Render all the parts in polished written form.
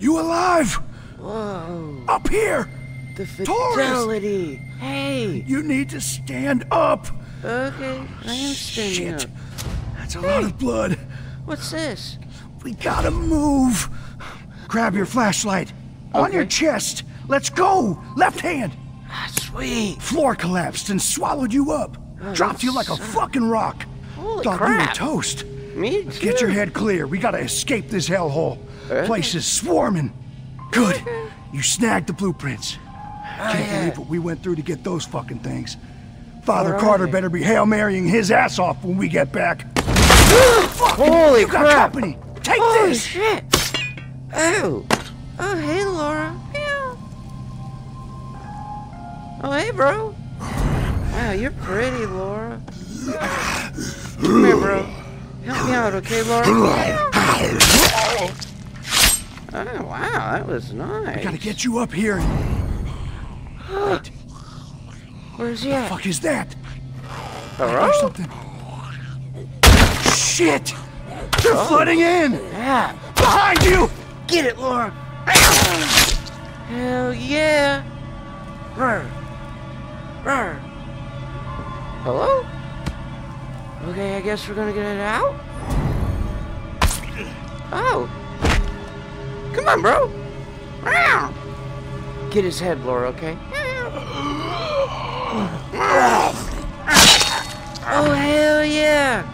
You alive? Whoa. Up here! The fatality! Taurus. Hey! You need to stand up! Okay, I am standing up. Shit. That's a lot of blood. What's this? We gotta move! Grab your flashlight. Okay. On your chest! Let's go! Left hand! Ah, sweet! Floor collapsed and swallowed you up. Oh, dropped you like a fucking rock. Holy crap! Thought you were toast. Me too. Get your head clear. We gotta escape this hellhole. Place is swarming. Good. You snagged the blueprints. Can't believe what we went through to get those fucking things. Father Carter better be Hail Marying his ass off when we get back. Holy crap! You got company. Take this! Shit! Oh. Oh, hey, Laura. Yeah. Oh, hey, bro. Wow, you're pretty, Laura. Come here, bro. Help me out, okay, Laura? Oh, wow, that was nice. I gotta get you up here. What? Where's he at? What the fuck is that? Something. Shit! They're flooding in! Yeah. Behind you! Get it, Laura! Hell yeah! Rrr! Rrr! Hello? Okay, I guess we're gonna get it out? Oh! Come on, bro! Get his head, Laura, okay? Oh, hell yeah!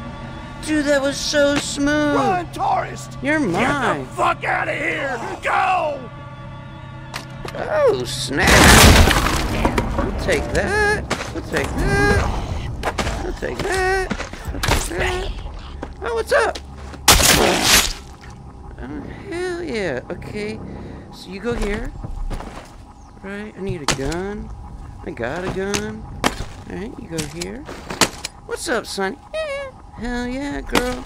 Dude, that was so smooth! Run, tourist! You're mine! Get the fuck out of here! Go! Oh, snap! We'll take that! We'll take that! I'll take that. I'll take that. Oh, what's up? Oh, hell yeah. Okay. So you go here. Right. I need a gun. I got a gun. Alright, you go here. What's up, son? Yeah. Hell yeah, girl.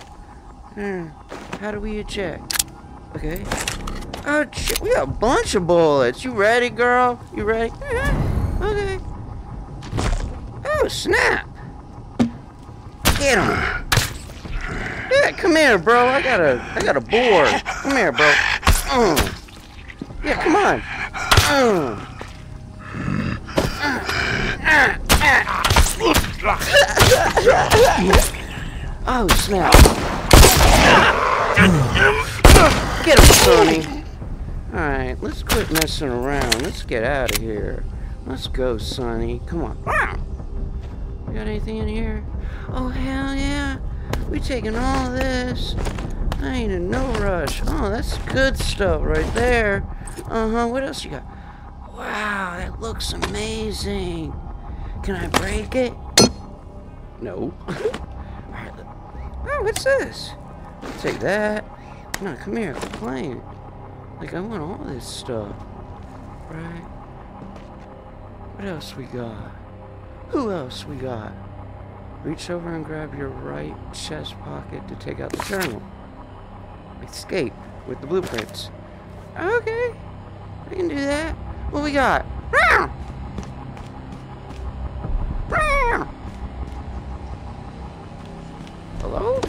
How do we eject? Okay. Oh, we got a bunch of bullets. You ready, girl? You ready? Okay. Oh, snap. Get him! Yeah, come here, bro. I got a board. Come here, bro. Yeah, come on. Oh snap! Get him, Sonny. All right, let's quit messing around. Let's get out of here. Let's go, Sonny. Come on. We got anything in here? Oh, hell yeah. We're taking all this. I ain't in no rush. Oh, that's good stuff right there. What else you got? Wow, that looks amazing. Can I break it? No. Alright. Oh, what's this? I'll take that. No, come here. Complain. Like, I want all this stuff. Right? What else we got? Who else we got? Reach over and grab your right chest pocket to take out the journal. Escape with the blueprints. Okay. I can do that. What we got? Hello?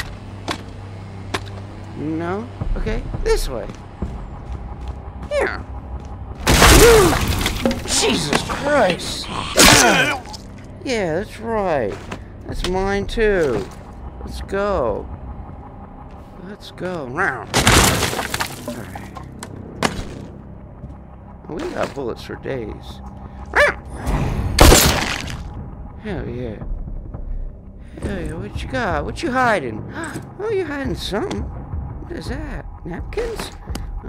No? Okay. This way. Here. Jesus Christ. Yeah, that's right. That's mine too. Let's go. Let's go. Alright. We got bullets for days. Hell yeah. Hell yeah, what you got? What you hiding? Oh, you're hiding something. What is that? Napkins?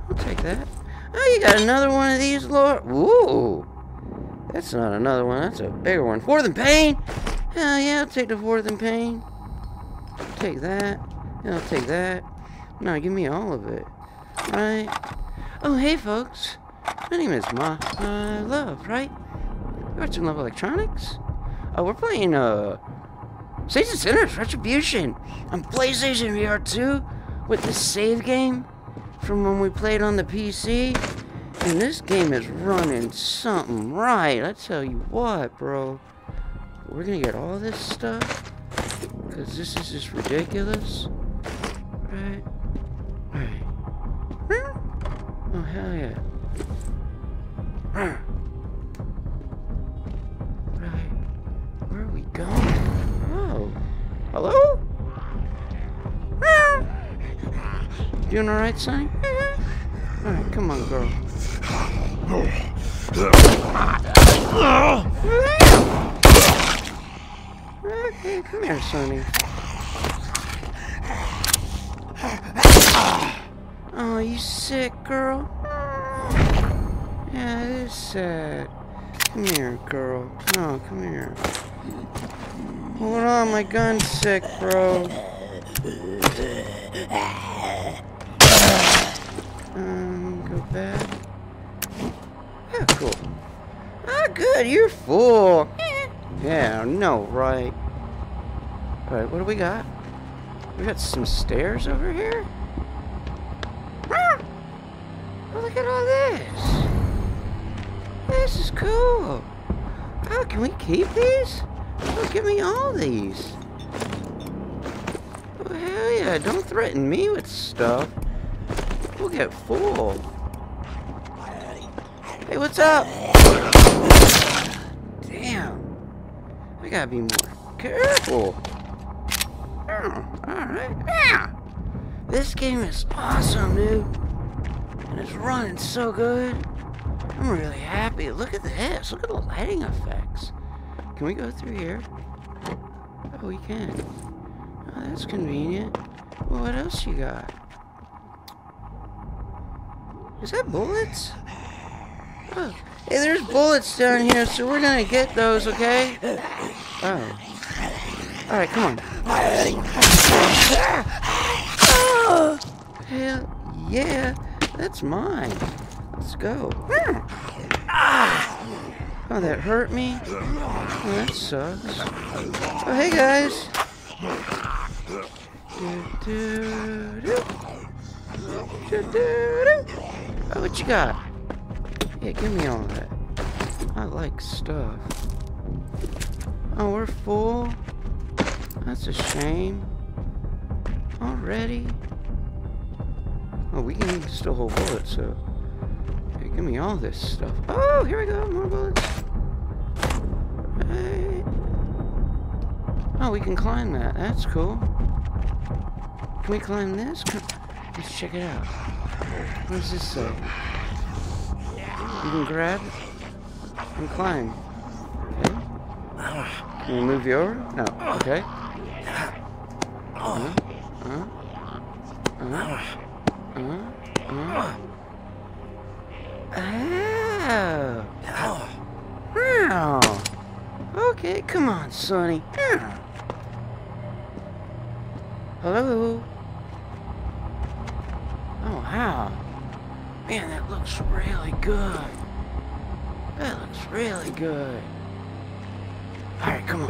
I'll take that. Oh, you got another one of these, Lord. Ooh. That's not another one. That's a bigger one. For the pain! Hell yeah, I'll take the fourth and pain. Take that. And I'll take that. No, give me all of it. Right? Oh, hey, folks. My name is Love, right? You're watching Love Electronics? Oh, we're playing, Saints and Sinners: Retribution on PlayStation VR2 with the save game from when we played on the PC. And this game is running something right. I tell you what, bro. We're gonna get all this stuff because this is just ridiculous. All right. Oh, hell yeah. Right. Where are we going? Oh. Hello? Doing alright, son? Alright, come on, girl. Okay, come here, Sonny. Oh, you sick, girl? Yeah, it is sad. Come here, girl. No, come here. Hold on, my gun's sick, bro. Go back. Yeah, cool. Ah, good, you're full. Yeah, no, right. Alright, what do we got? We got some stairs over here? Oh, look at all this. This is cool. Oh, can we keep these? Oh, give me all these. Oh, hell yeah, don't threaten me with stuff. We'll get full. Hey, what's up? Damn. We gotta be more careful. Oh, alright. Yeah. This game is awesome, dude. And it's running so good. I'm really happy. Look at this. Look at the lighting effects. Can we go through here? Oh, we can. Oh, that's convenient. Well, what else you got? Is that bullets? Oh. Hey, there's bullets down here, so we're gonna get those, okay? Oh. Alright, come on. Oh. Hell yeah. That's mine. Let's go. Oh, that hurt me. Oh, that sucks. Oh, hey, guys. Oh, what you got? Yeah, give me all that. I like stuff. Oh, we're full? That's a shame. Already? Oh, we can still hold bullets, so... Hey, give me all this stuff. Oh, here we go, more bullets. Right. Oh, we can climb that. That's cool. Can we climb this? Let's check it out. What does this say? You can grab and climb. Okay. Can we move you over? No. Okay. Okay, come on, Sonny. Hello? Oh, wow. Man, that looks really good. That looks really good. Alright, come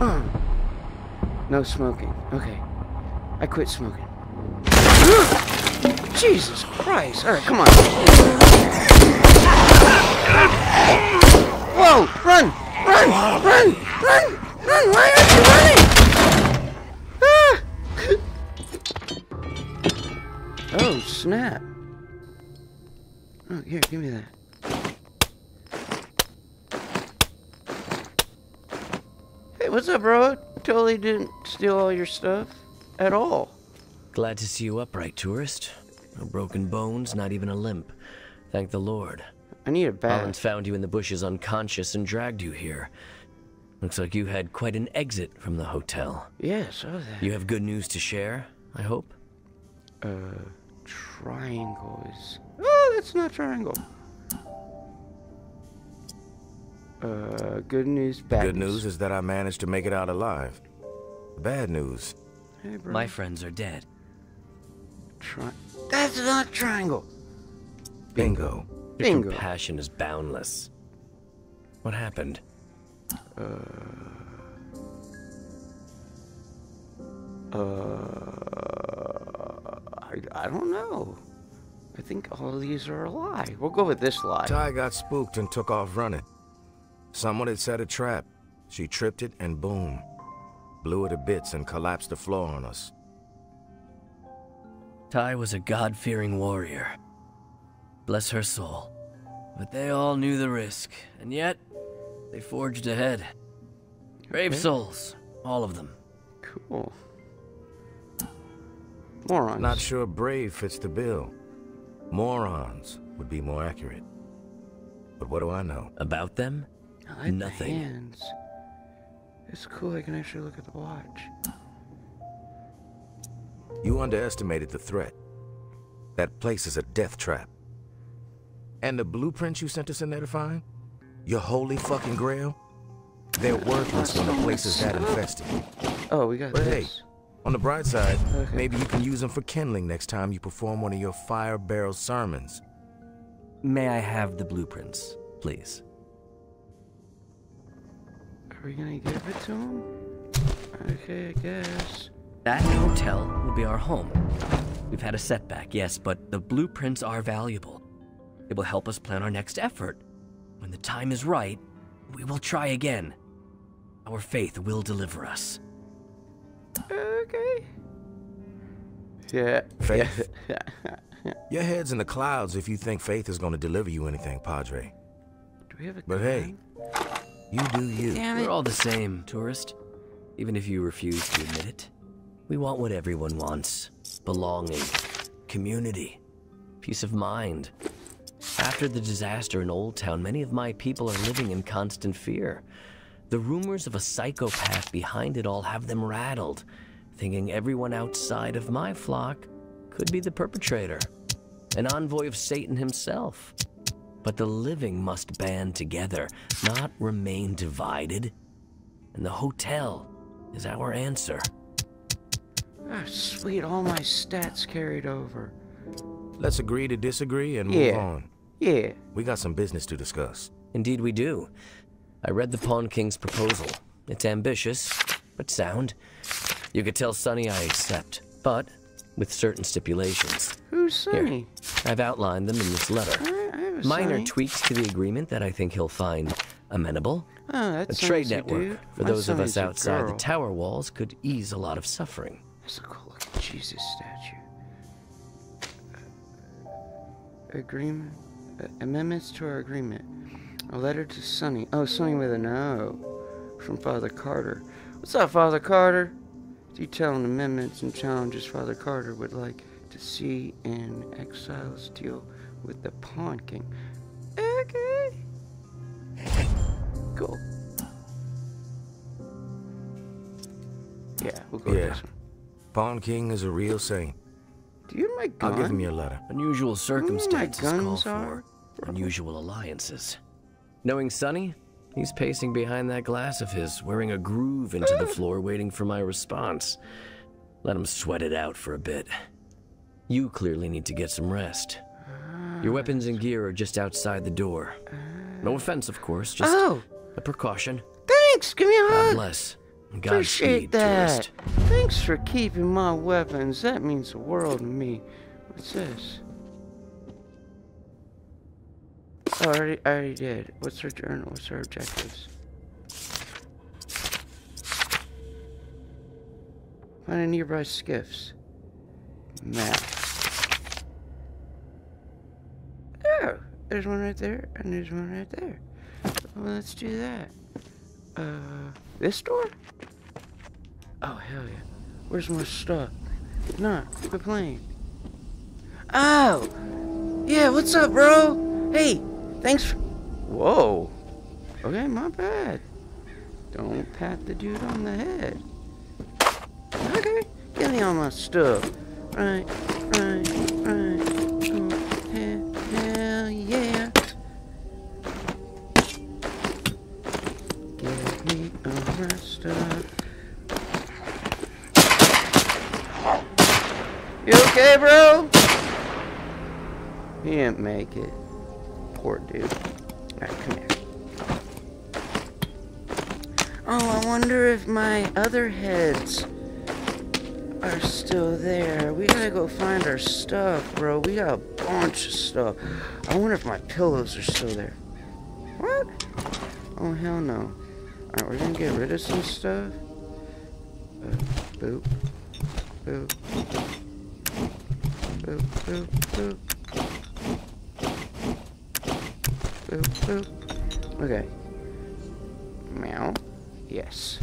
on. No smoking. Okay. I quit smoking. Jesus Christ! Alright, come on. Whoa! Run! Run! Run! Run! Run! Why aren't you running? Ah! Oh, snap. Oh, here, give me that. Hey, what's up, bro? Totally didn't steal all your stuff. At all. Glad to see you upright, tourist. No broken bones, not even a limp. Thank the Lord. I need a bath. Alan found you in the bushes unconscious and dragged you here. Looks like you had quite an exit from the hotel. Yes, yeah, I saw that. You have good news to share, I hope? Triangle is... Oh, that's not triangle. Good news, bad news. Good news is that I managed to make it out alive. Bad news. Hey, bro. My friends are dead. That's not triangle. Bingo. Bingo. Your compassion is boundless. What happened? I don't know. I think all of these are a lie. We'll go with this lie. Ty got spooked and took off running. Someone had set a trap. She tripped it and boom. Blew it to bits and collapsed the floor on us. Ty was a God-fearing warrior. Bless her soul. But they all knew the risk, and yet they forged ahead. Brave souls, all of them. Cool. Morons. Not sure brave fits the bill. Morons would be more accurate. But what do I know? About them? I like nothing. The hands. It's cool, I can actually look at the watch. You underestimated the threat. That place is a death trap. And the blueprints you sent us in there to find? Your holy fucking grail? They're worthless when the place is that infested. Oh, we got this. Hey, on the bright side, maybe you can use them for kindling next time you perform one of your fire barrel sermons. May I have the blueprints, please? Are we gonna give it to him? Okay, I guess. That hotel will be our home. We've had a setback, yes, but the blueprints are valuable. It will help us plan our next effort. When the time is right, we will try again. Our faith will deliver us. Okay. Yeah. Faith. Your head's in the clouds if you think faith is going to deliver you anything, Padre. Do we have a but time? Hey, you do you. Damn it. We're all the same, tourist. Even if you refuse to admit it. We want what everyone wants. Belonging. Community. Peace of mind. After the disaster in Old Town, many of my people are living in constant fear. The rumors of a psychopath behind it all have them rattled, thinking everyone outside of my flock could be the perpetrator, an envoy of Satan himself. But the living must band together, not remain divided. And the hotel is our answer. Ah, sweet, all my stats carried over. Let's agree to disagree and move on. Yeah. We got some business to discuss. Indeed we do. I read the Pawn King's proposal. It's ambitious, but sound. You could tell Sonny I accept, but with certain stipulations. Who's Sonny? Here, I've outlined them in this letter. Minor tweaks to the agreement that I think he'll find amenable. Oh, that's a trade network for those of us outside the tower walls could ease a lot of suffering. That's a cool-looking Jesus statue. Agreement, amendments to our agreement. A letter to Sonny. Oh, Sonny with an O. From Father Carter. What's up, Father Carter? Detailing amendments and challenges Father Carter would like to see in exiles deal with the Pawn King. Okay. Cool. Yeah, we'll go with this one. Pawn King is a real saint. Do you have my gun? I'll give him your letter. Unusual circumstances call for unusual alliances. Knowing Sonny, he's pacing behind that glass of his, wearing a groove into the floor, waiting for my response. Let him sweat it out for a bit. You clearly need to get some rest. Your weapons and gear are just outside the door. No offense, of course, just a precaution. Thanks, give me a hug! God bless. Appreciate that. Thanks for keeping my weapons. That means the world to me. What's this? Oh, I already did. What's her journal? What's her objectives? Find a nearby skiffs. Map. Oh, there's one right there, and there's one right there. Well, let's do that. This door? Oh, hell yeah. Where's my stuff? Nah, quit playing. Oh! Yeah, what's up, bro? Hey, thanks for... Whoa. Okay, my bad. Don't pat the dude on the head. Okay, give me all my stuff. Right. Oh, hell yeah. Give me all my stuff. You okay, bro? He didn't make it. Poor dude. Alright, come here. Oh, I wonder if my other heads are still there. We gotta go find our stuff, bro. We got a bunch of stuff. I wonder if my pillows are still there. What? Oh, hell no. Alright, we're gonna get rid of some stuff. Boop. Boop. Boop, boop, boop. Boop. Okay. Meow. Yes.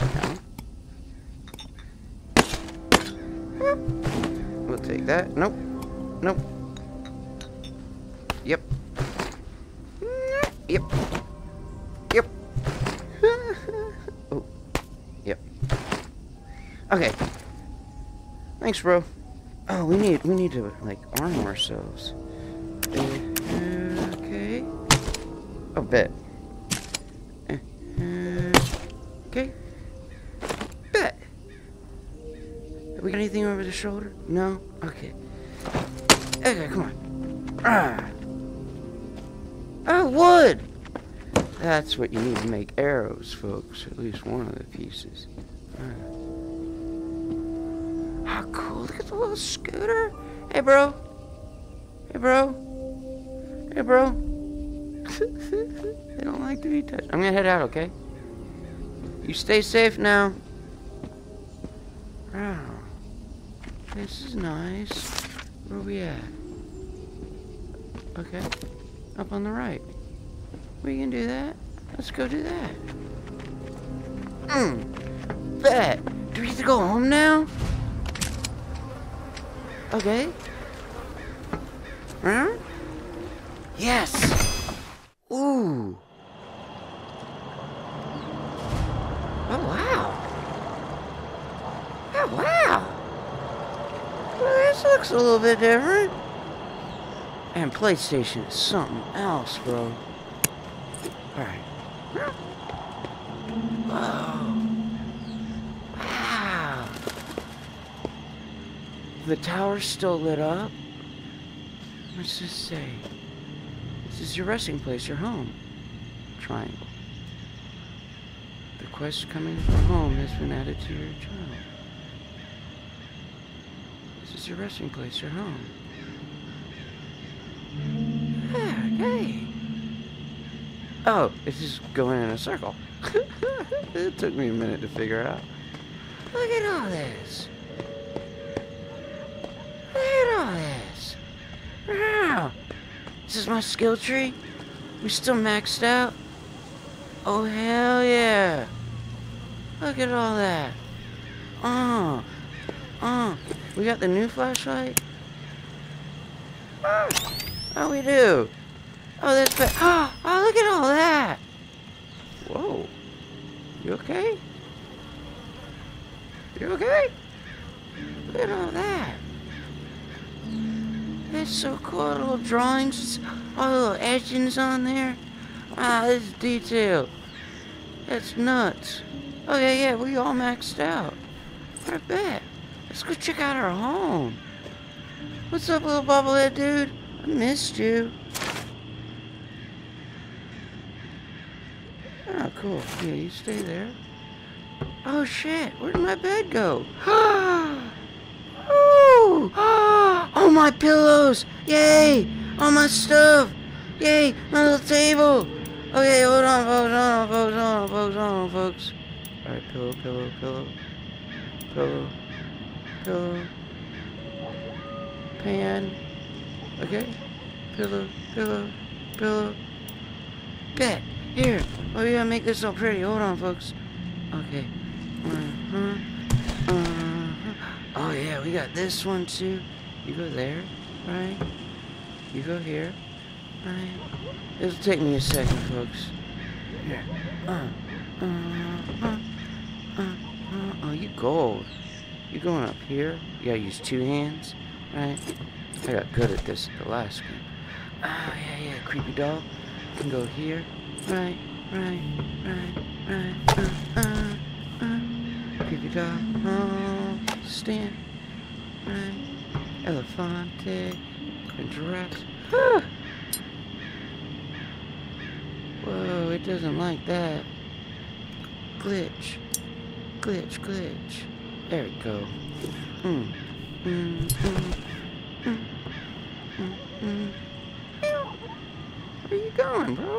Meow. Boop. We'll take that. Nope. Nope. Yep. Yep. Yep. Oh. Yep. Okay. Thanks, bro. Oh, we need to, like, arm ourselves. Okay. Oh, bet. Okay. Bet. Have we got anything over the shoulder? No? Okay. Okay, come on. Ah! Oh, wood! That's what you need to make arrows, folks. At least one of the pieces. Ah. Oh, cool. Look at the little scooter. Hey, bro. Hey, bro. Hey, bro. They don't like to be touched. I'm gonna head out, okay? You stay safe now. Wow. This is nice. Where are we at? Okay. Up on the right. We can do that. Let's go do that. Bet. Do we get to go home now? Okay. Huh? Yes! Ooh! Oh, wow! Oh, wow! Well, this looks a little bit different. And PlayStation is something else, bro. Alright. Whoa! The tower's still lit up. What's this say? This is your resting place, your home. Triangle. The quest coming from home has been added to your journal. This is your resting place, your home. Ah, okay. Oh, it's just going in a circle. It took me a minute to figure out. Look at all this. Wow! This is my skill tree? We still maxed out? Oh, hell yeah! Look at all that! Oh! Oh! We got the new flashlight? Oh, we do! Oh, that's bad! Oh, oh, look at all that! Whoa! You okay? You okay? Look at all that! That's so cool, little drawings, all the little etchings on there. Wow, this is detailed. That's nuts. Okay, yeah, we all maxed out. I bet. Let's go check out our home. What's up, little bobblehead dude? I missed you. Oh, cool. Yeah, you stay there. Oh, shit. Where did my bed go? Oh, my pillows! Yay! All my stuff! Yay! My little table! Okay, hold on, folks, hold on, folks, hold on, folks. Alright, pillow, pillow, pillow. Pillow. Pillow. Pan. Okay? Pillow, pillow, pillow. Bet! Here! Oh, we gotta make this all pretty. Hold on, folks. Okay. Oh, yeah, we got this one, too. You go there, right? You go here, right? It'll take me a second, folks. Here. Oh, you gold. You're going up here. You gotta use two hands, right? I got good at this at the last game. Oh, yeah, yeah, creepy doll. You can go here, right. Creepy doll. Oh, stand, right. Elefante, giraffe. Ah! Whoa, it doesn't like that. Glitch. Glitch, glitch. There we go. Where are you going, bro?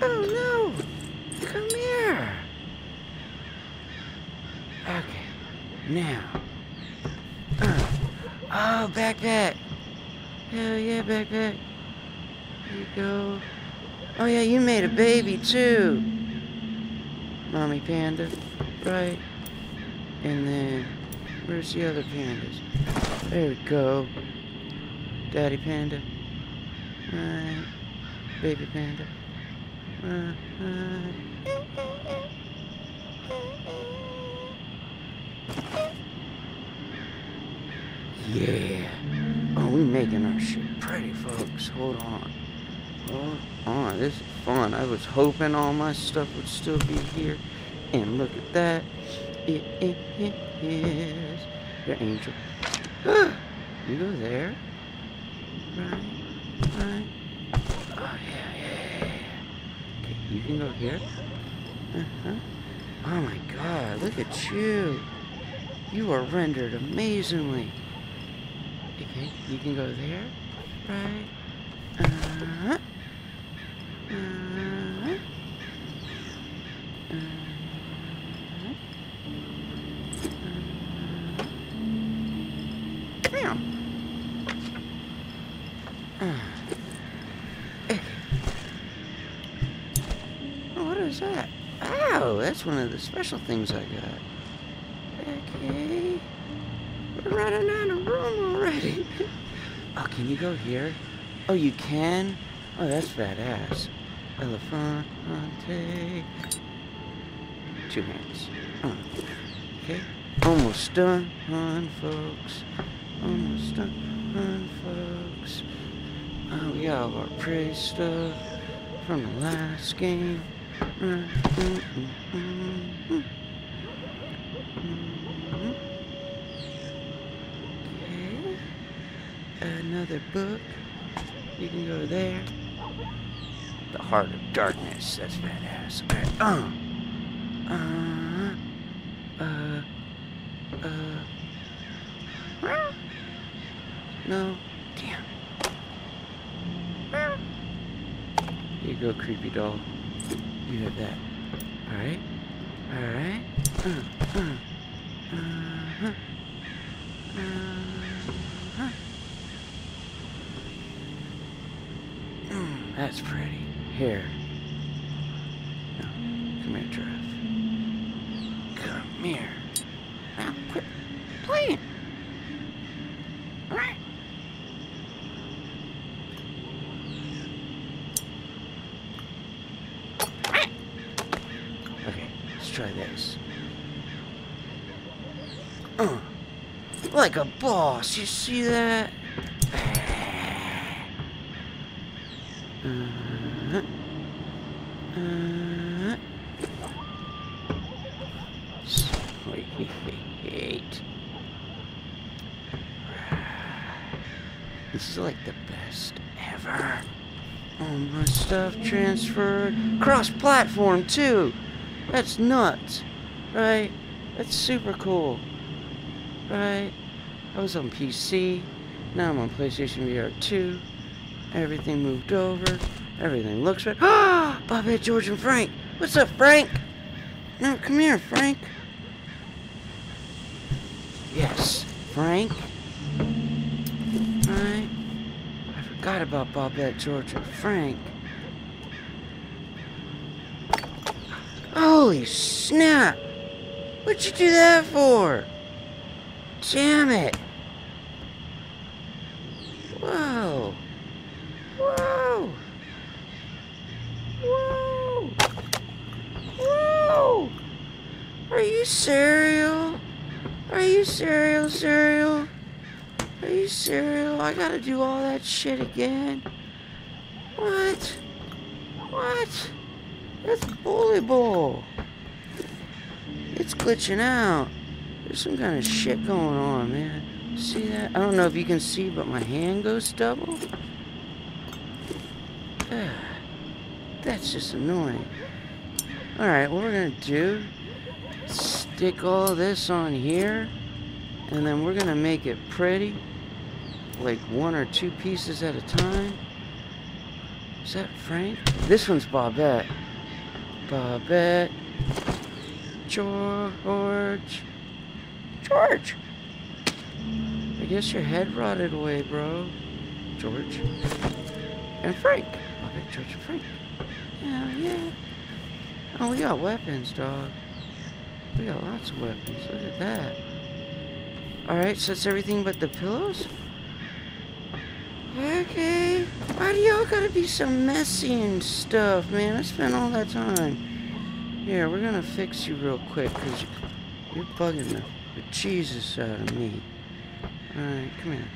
Oh, no. Come here. Okay. Now. Oh, backpack. Hell yeah, backpack. Here you go. Oh yeah, you made a baby too. Mommy panda. Right. And then, where's the other pandas? There we go. Daddy panda. Right. Baby panda. Right. Yeah. Oh, we making our shit pretty, folks. Hold on. Hold on. This is fun. I was hoping all my stuff would still be here. And look at that. It is your angel. You go there. Right. Right. Oh, yeah. Okay, you can go here. Uh-huh. Oh, my God. Look at you. You are rendered amazingly. Okay, you can go there. Right. Uh-huh. Uh-huh. Uh-huh. Oh, what is that? Oh, that's one of the special things I got. Okay. We're running out of room already. Oh, can you go here? Oh, you can? Oh, that's badass. Elefante. Two hands. Oh. Okay. Almost done, folks. Almost done, folks. Oh, we got all our praise stuff from the last game. Okay. Another book. You can go there. The Heart of Darkness. That's badass. Okay. No. Damn. Here you go, creepy doll. You have that. Alright. Alright. That's pretty. Here. No. Come here, giraffe. Come here. Now, quit playing. All right. Okay, let's try this. Like a boss, you see that? Sweet. This is like the best ever. All my stuff transferred. Cross-platform too. That's nuts. Right? That's super cool. Right? I was on PC. Now I'm on PlayStation VR2. Everything moved over. Everything looks right. Ah! Bobette, George, and Frank. What's up, Frank? Now, come here, Frank. Yes, Frank. Alright. I forgot about Bobette, George, and Frank. Holy snap! What'd you do that for? Damn it! Whoa! Whoa! Whoa! Whoa! Are you cereal? Are you cereal, cereal? Are you cereal? I gotta do all that shit again? What? What? That's bully ball. It's glitching out. There's some kind of shit going on, man. See that? I don't know if you can see, but my hand goes double. That's just annoying. Alright, what we're gonna do, stick all this on here, and then we're gonna make it pretty, like one or two pieces at a time. Is that Frank? This one's Bobette. Bobette. George. George! I guess your head rotted away, bro. George and Frank. I bet George and Frank. Hell yeah. Oh, we got weapons, dog. We got lots of weapons. Look at that. Alright, so it's everything but the pillows? Okay. Why do y'all gotta be so messy and stuff, man? I spent all that time. Here, we're gonna fix you real quick, because you're bugging the Jesus out of me. Alright, come here.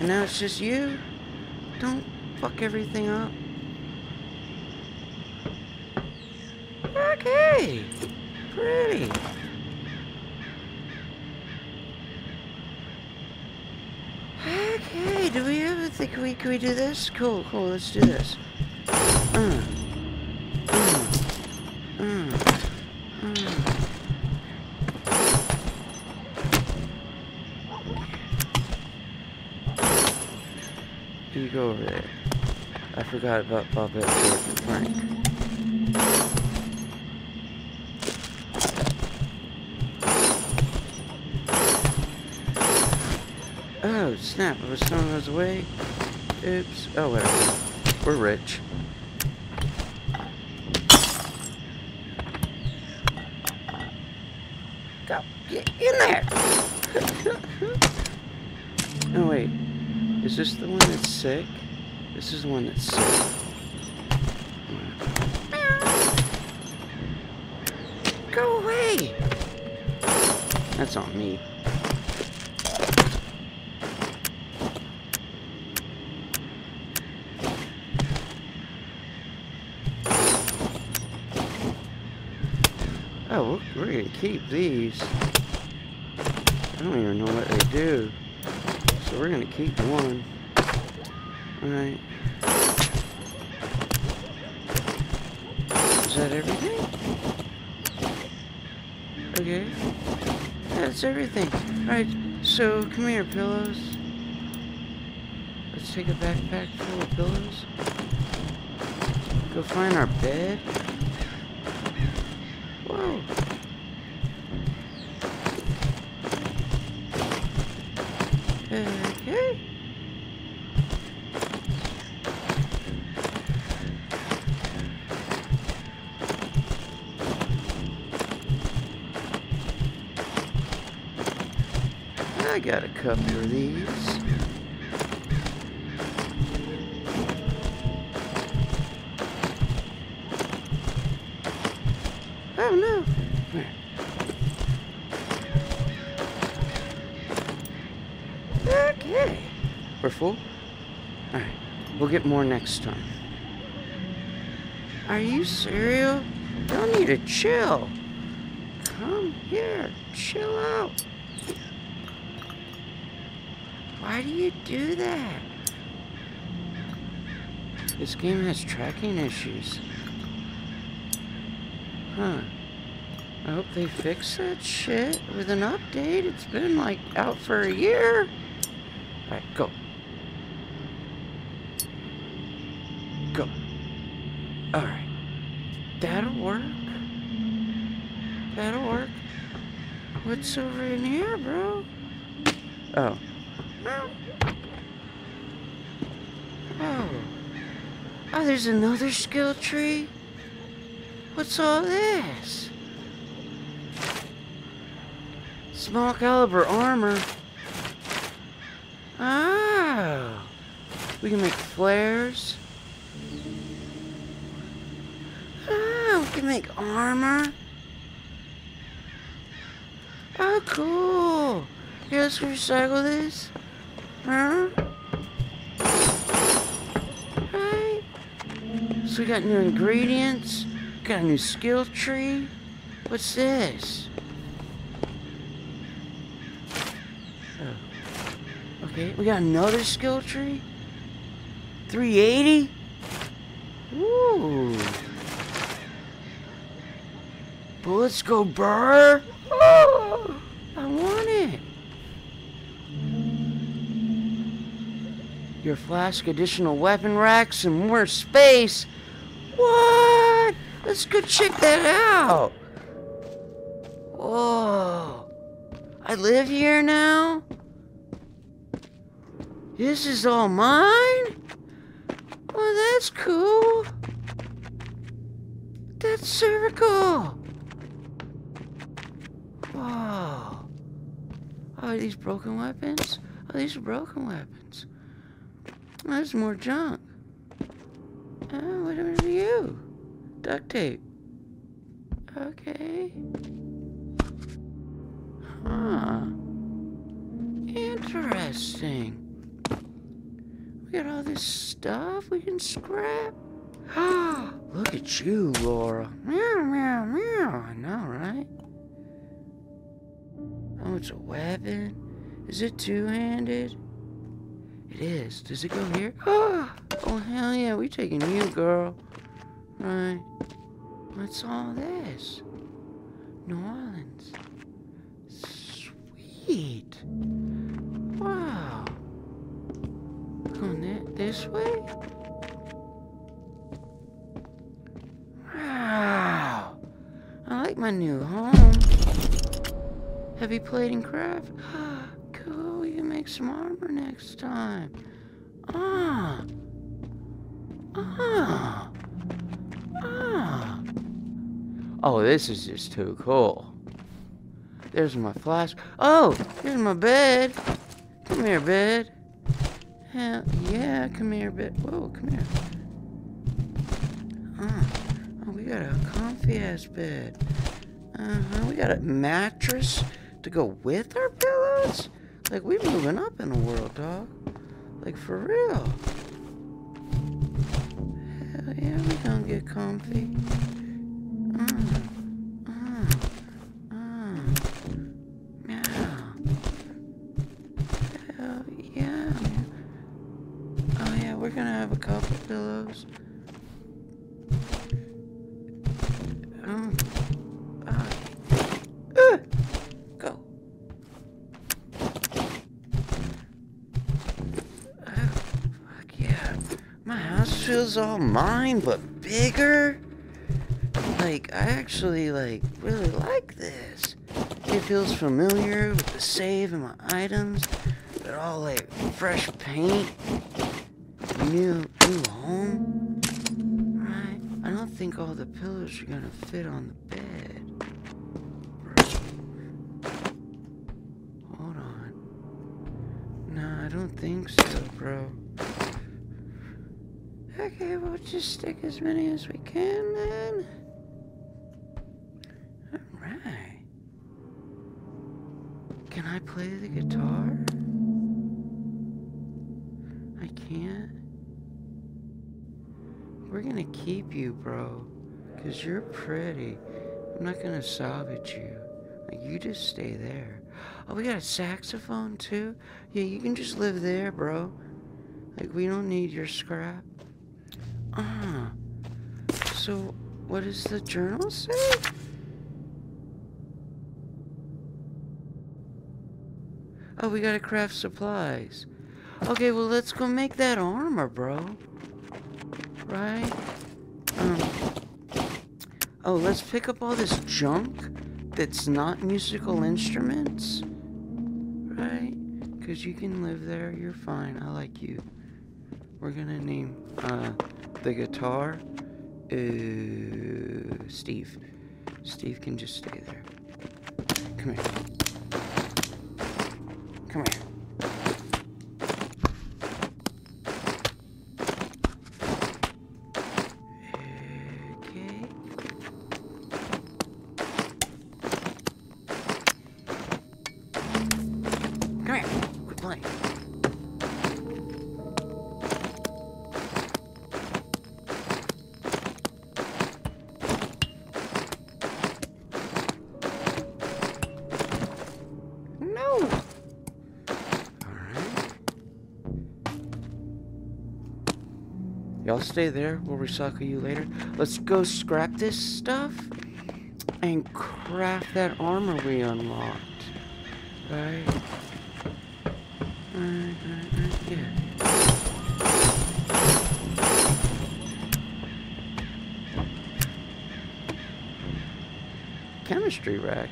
Now it's just you. Don't fuck everything up. Okay. Pretty. Okay. Do we ever think we can do this? Cool. Cool. Let's do this. You go over there. I forgot about Bobette and Frank. Oh, snap. I was throwing those away. Oops. Oh, whatever. We're rich. Go. Get in there! Oh, wait. Is this the one that's sick? This is the one that's sick. Go away! That's on me. Oh, we're gonna keep these. I don't even know what they do. So we're gonna keep one. Alright. Is that everything? Okay. That's everything. Alright, so come here, pillows. Let's take a backpack full of pillows. Go find our bed. Whoa. Okay. I got a couple of these. Oh no. Okay. We're full? Alright. We'll get more next time. Are you serial? Y'all need to chill. Come here. Chill out. Why do you do that? This game has tracking issues. Huh. I hope they fix that shit with an update. It's been like out for a year. Alright, go. Go. Alright. That'll work. That'll work. What's over in here, bro? Oh. Oh. Oh, there's another skill tree? What's all this? Small caliber armor. Oh, we can make flares. Oh, we can make armor. Oh, cool. Yeah, let's recycle this. Huh? Right. So we got new ingredients. Got a new skill tree. What's this? Oh. Okay, we got another skill tree. $380? Ooh. Bullets go brrr. Oh, I want it. Your flask, additional weapon racks, and more space. What? Let's go check that out. Whoa. I live here now? This is all mine? Well, that's cool. That's circle. Wow. Oh, are these broken weapons? Oh, these are broken weapons. Oh, there's more junk. Oh, what are you? Duct tape. Okay. Huh. Interesting. We got all this stuff we can scrap. Look at you, Laura. Meow, meow, meow. I know, right? Oh, it's a weapon. Is it two-handed? It is. Does it go here? Oh, hell yeah. We taking you, girl. Right. What's all this? New Orleans. Sweet. Wow. Going this way? Wow. I like my new home. Heavy plating craft. Cool. We can make some armor next time. Oh, this is just too cool. There's my flash. Oh, here's my bed. Come here, bed. Hell yeah, come here, bed. Whoa, come here. Oh, we got a comfy-ass bed. We got a mattress to go with our pillows. Like, we're moving up in the world, dog. Like, for real. Hell yeah, we gonna get comfy. Pillows. Go. Fuck yeah. My house feels all mine, but bigger. Like, I actually, like, really like this. It feels familiar with the save and my items. They're all, like, fresh paint. New home? Right. I don't think all the pillows are gonna fit on the bed. Hold on. No, I don't think so, bro. Okay, we'll just stick as many as we can, then. Alright. Can I play the guitar? I can't. We're gonna keep you, bro, because you're pretty. I'm not gonna sob at you. Like, you just stay there. Oh, we got a saxophone, too? Yeah, you can just live there, bro. Like, we don't need your scrap. So, what does the journal say? Oh, we gotta craft supplies. Okay, well, let's go make that armor, bro. Right? Oh, let's pick up all this junk that's not musical instruments. Right? Because you can live there. You're fine. I like you. We're going to name the guitar Steve. Steve can just stay there. Come here. Come here. Y'all stay there. We'll recycle you later. Let's go scrap this stuff and craft that armor we unlocked. Right? Right, yeah. Chemistry rack.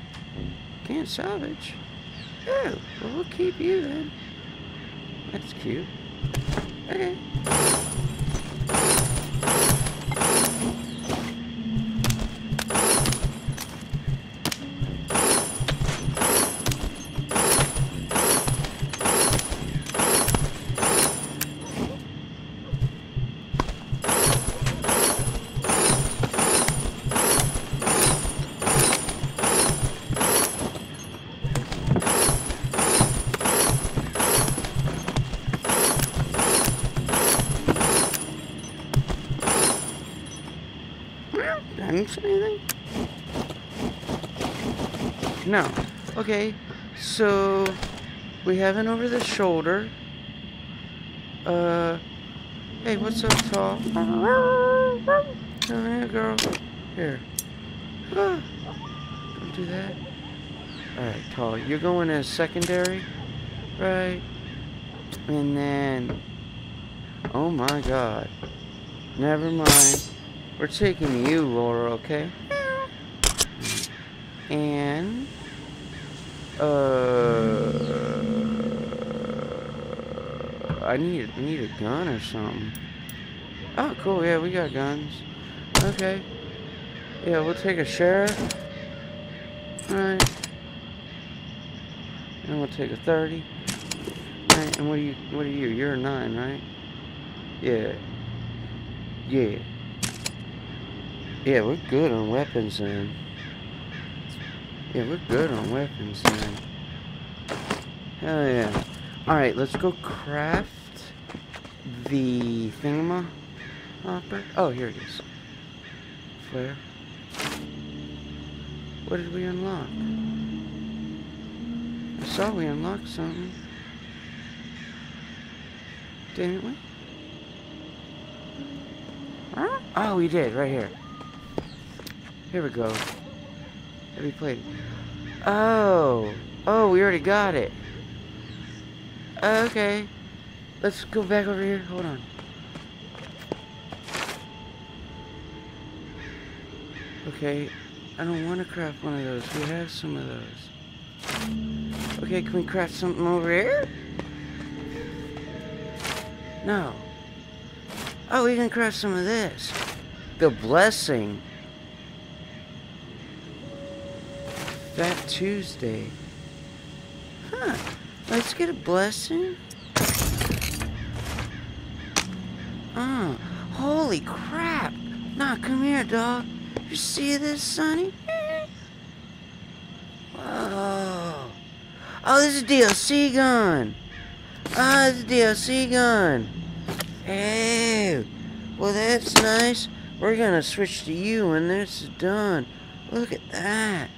Can't salvage. Oh, well, we'll keep you then. That's cute. Okay. Anything? No. Okay, so we have it over the shoulder. Hey, what's up, tall? Come here, girl. Here. Ah, don't do that. Alright, tall. You're going as secondary, right? And then, oh my god. Never mind. We're taking you, Laura, okay? And... I need a gun or something. Oh, cool, yeah, we got guns. Okay. Yeah, we'll take a sheriff. Alright. And we'll take a 30. Alright, and what are you? You're a 9, right? Yeah. Yeah. Yeah, we're good on weapons then. Hell yeah. Alright, let's go craft the thingamahopper. Oh, here it is. Flare. What did we unlock? I saw we unlocked something. Didn't we? Huh? Oh, we did, right here. Here we go. Every plate. Oh. Oh, we already got it. Okay. Let's go back over here. Hold on. Okay. I don't want to craft one of those. We have some of those. Okay, can we craft something over here? No. Oh, we can craft some of this. The blessing. That Tuesday. Huh. Let's get a blessing. Oh. Holy crap. Nah, come here, dog. You see this, Sonny? Whoa. Oh, this is a DLC gun. Ah, oh, this is a DLC gun. Hey. Well, that's nice. We're gonna switch to you when this is done. Look at that.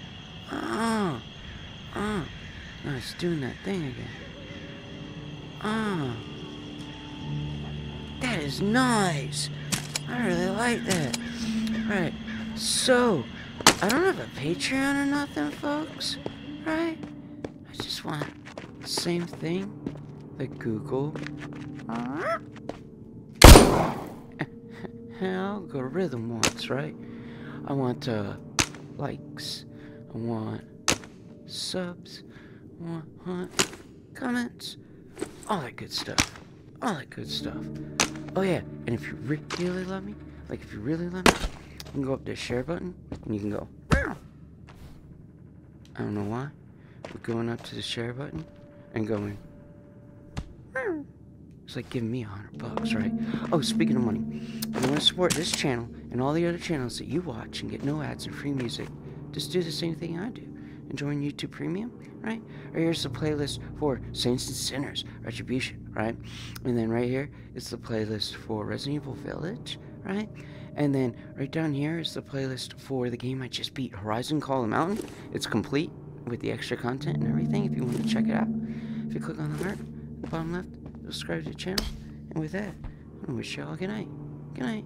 Oh, oh, no, it's doing that thing again. Oh, that is nice. I really like that. Right, so, I don't have a Patreon or nothing, folks, right? I just want the same thing that Google algorithm wants, right? I want, likes. I want subs, I want comments, all that good stuff, Oh yeah, and if you really love me, you can go up to the share button, and you can go, I don't know why, but going up to the share button, and going, it's like giving me $100, right? Oh, speaking of money, if you want to support this channel, and all the other channels that you watch, and get no ads and free music, just do the same thing I do and join YouTube Premium, right? Or here's the playlist for Saints and Sinners Retribution, right? And then right here is the playlist for Resident Evil Village, right? And then right down here is the playlist for the game I just beat, Horizon Call of the Mountain. It's complete with the extra content and everything if you want to check it out. If you click on the heart, the bottom left, subscribe to the channel. And with that, I'm going to wish you all a good night. Good night.